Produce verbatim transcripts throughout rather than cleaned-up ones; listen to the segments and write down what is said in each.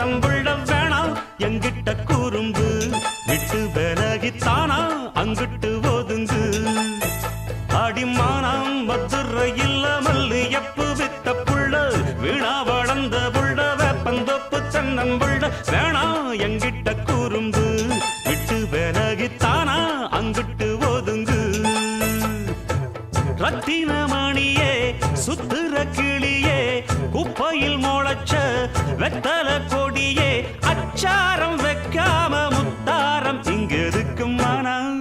நங்குள்ள வேணா எங்கிட்ட கூறும்பு விட்டு விலகித்தானா அங்கிட்டு ஒதுங்கு அடிமானம் மதுரை இல்ல மல்லி எப்பு வித்த புள்ள வீணா வளர்ந்த புள்ள வேப்பந்தோப்பு சன்னம்புள்ள வேணா எங்கிட்ட கூறும்பு விட்டு விலகித்தானா அங்கிட்டு ஒதுங்கு ரத்தின மணியே சுத்துற கிளியே குப்பையில் முளைச்ச வெத்தல கொடியே அச்சாரம் வைக்காம முத்தாரம் இங்க இருக்கும் மனம்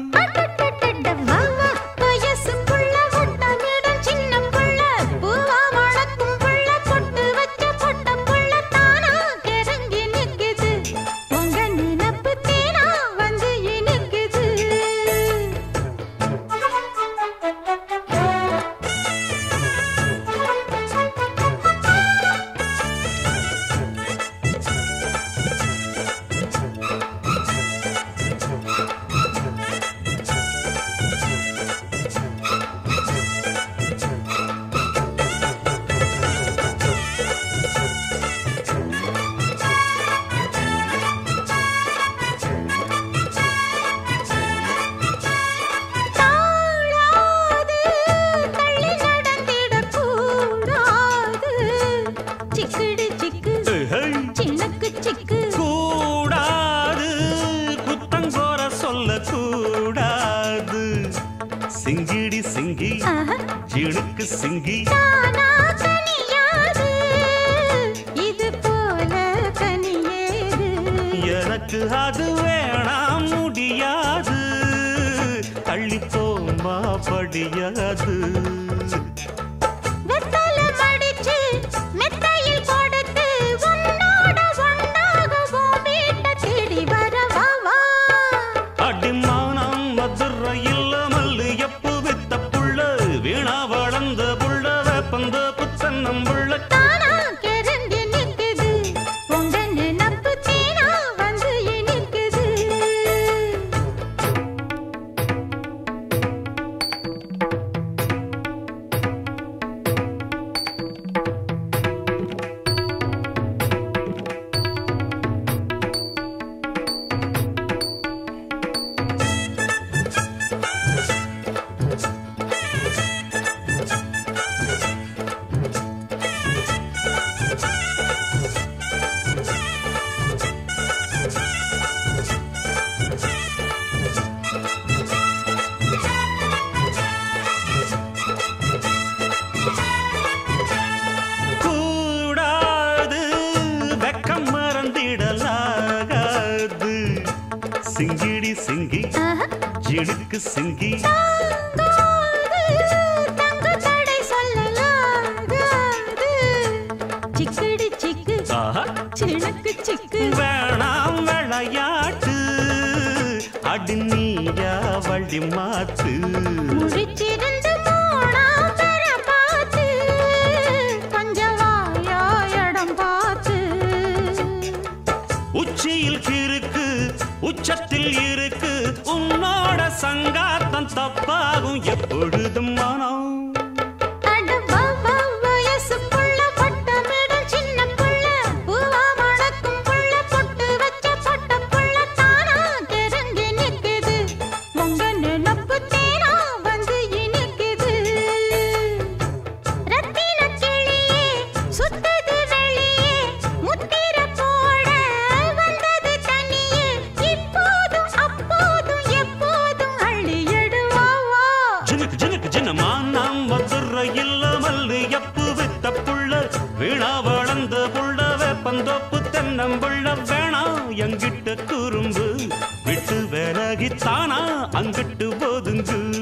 அங்கிட்டு போதுங்கு